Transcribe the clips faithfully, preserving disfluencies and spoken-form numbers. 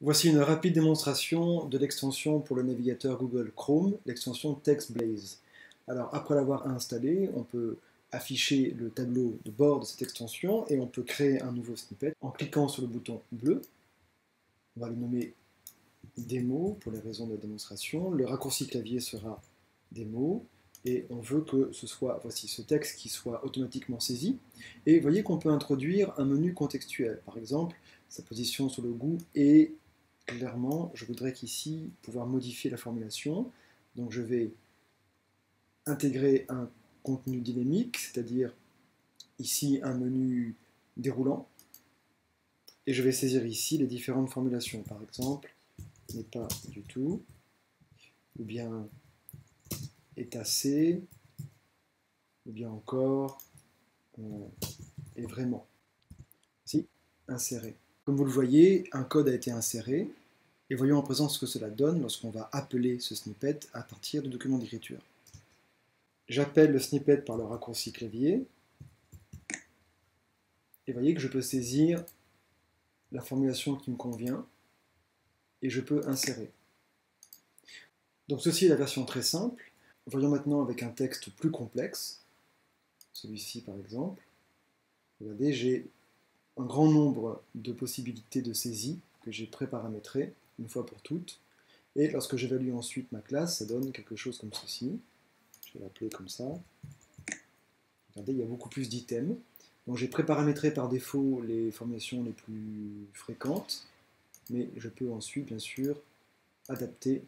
Voici une rapide démonstration de l'extension pour le navigateur Google Chrome, l'extension TextBlaze. Alors après l'avoir installée, on peut afficher le tableau de bord de cette extension et on peut créer un nouveau snippet en cliquant sur le bouton bleu. On va le nommer démo pour les raisons de la démonstration. Le raccourci clavier sera démo et on veut que ce soit, voici ce texte qui soit automatiquement saisi. Et voyez qu'on peut introduire un menu contextuel, par exemple sa position sur le goût et clairement, je voudrais qu'ici, pouvoir modifier la formulation. Donc je vais intégrer un contenu dynamique, c'est-à-dire ici un menu déroulant. Et je vais saisir ici les différentes formulations. Par exemple, n'est pas du tout, ou bien est assez, ou bien encore euh, est vraiment. Si, insérer. Comme vous le voyez, un code a été inséré. Et voyons en présent ce que cela donne lorsqu'on va appeler ce snippet à partir du document d'écriture. J'appelle le snippet par le raccourci clavier. Et voyez que je peux saisir la formulation qui me convient et je peux insérer. Donc ceci est la version très simple. Voyons maintenant avec un texte plus complexe. Celui-ci par exemple. Regardez, j'ai un grand nombre de possibilités de saisie que j'ai préparamétrées une fois pour toutes. Et lorsque j'évalue ensuite ma classe, ça donne quelque chose comme ceci. Je vais l'appeler comme ça. Regardez, il y a beaucoup plus d'items. Donc j'ai préparamétré par défaut les formulations les plus fréquentes, mais je peux ensuite, bien sûr, adapter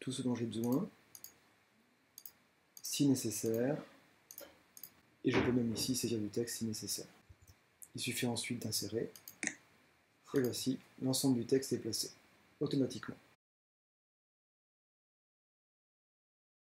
tout ce dont j'ai besoin, si nécessaire, et je peux même ici saisir du texte si nécessaire. Il suffit ensuite d'insérer, et voici, l'ensemble du texte est placé automatiquement.